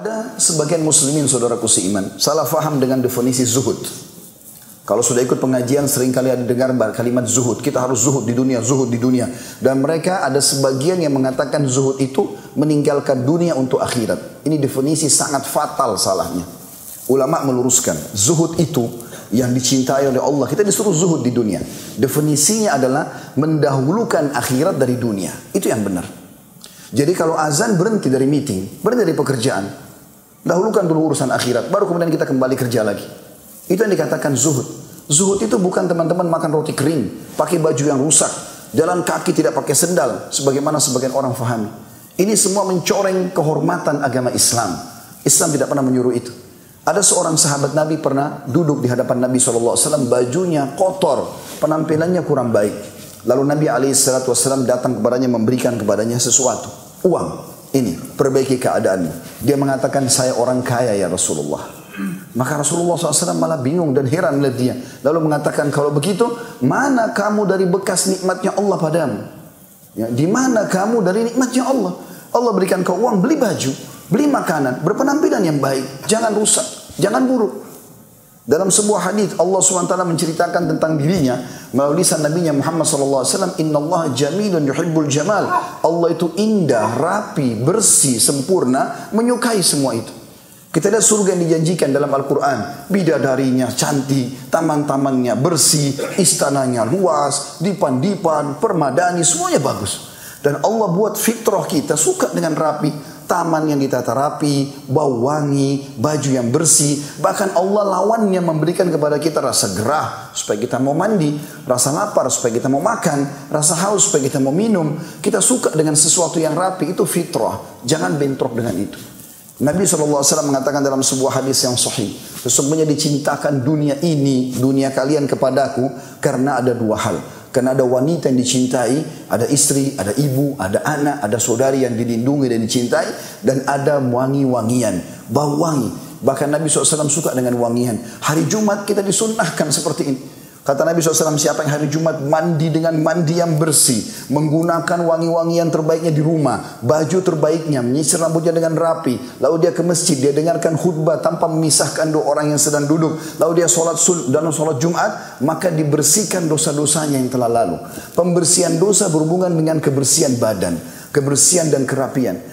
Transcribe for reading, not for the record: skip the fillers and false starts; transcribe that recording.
Ada sebagian muslimin saudaraku seiman salah faham dengan definisi zuhud. Kalau sudah ikut pengajian sering kalian dengar kalimat zuhud. Kita harus zuhud di dunia. Dan mereka ada sebagian yang mengatakan zuhud itu meninggalkan dunia untuk akhirat. Ini definisi sangat fatal salahnya. Ulama meluruskan. Zuhud itu yang dicintai oleh Allah. Kita disuruh zuhud di dunia. Definisinya adalah mendahulukan akhirat dari dunia. Itu yang benar. Jadi kalau azan berhenti dari meeting, berhenti dari pekerjaan, dahulukan dulu urusan akhirat, baru kemudian kita kembali kerja lagi. Itu yang dikatakan zuhud. Zuhud itu bukan teman-teman makan roti kering, pakai baju yang rusak, jalan kaki tidak pakai sendal, sebagaimana sebagian orang fahami. Ini semua mencoreng kehormatan agama Islam. Islam tidak pernah menyuruh itu. Ada seorang sahabat Nabi pernah duduk di hadapan Nabi SAW, bajunya kotor, penampilannya kurang baik. Lalu Nabi SAW datang kepadanya memberikan kepadanya sesuatu. Uang. Ini. Perbaiki keadaanmu. Dia mengatakan saya orang kaya ya Rasulullah. Maka Rasulullah SAW malah bingung dan heran melihat dia. Lalu mengatakan kalau begitu mana kamu dari bekas nikmatnya Allah padamu? Ya, di mana kamu dari nikmatnya Allah? Allah berikan kau uang beli baju. Beli makanan. Berpenampilan yang baik. Jangan rusak. Jangan buruk. Dalam sebuah hadis Allah SWT menceritakan tentang dirinya melalui lisan Nabi-Nya Muhammad SAW. Inna Allah jamilun yuhibbul jamal. Allah itu indah, rapi, bersih, sempurna, menyukai semua itu. Kita lihat surga yang dijanjikan dalam Al-Quran. Bidadarinya cantik, taman-tamannya bersih, istananya luas, dipan-dipan, permadani, semuanya bagus. Dan Allah buat fitrah kita suka dengan rapi. Taman yang ditata rapi, bau wangi, baju yang bersih. Bahkan Allah lawannya memberikan kepada kita rasa gerah supaya kita mau mandi, rasa lapar supaya kita mau makan, rasa haus supaya kita mau minum. Kita suka dengan sesuatu yang rapi, itu fitrah. Jangan bentrok dengan itu. Nabi SAW mengatakan dalam sebuah hadis yang sahih, sesungguhnya dicintakan dunia ini, dunia kalian kepadaku karena ada dua hal. Karena ada wanita yang dicintai, ada istri, ada ibu, ada anak, ada saudari yang dilindungi dan dicintai. Dan ada wangi-wangian, bau wangi. Bahkan Nabi SAW suka dengan wangian. Hari Jumat kita disunnahkan seperti ini. Kata Nabi SAW, siapa yang hari Jumat mandi dengan mandi yang bersih, menggunakan wangi-wangian terbaiknya di rumah, baju terbaiknya, menyisir rambutnya dengan rapi, lalu dia ke masjid, dia dengarkan khutbah tanpa memisahkan dua orang yang sedang duduk, lalu dia sholat dalam sholat Jumat, maka dibersihkan dosa-dosanya yang telah lalu. Pembersihan dosa berhubungan dengan kebersihan badan, kebersihan dan kerapian.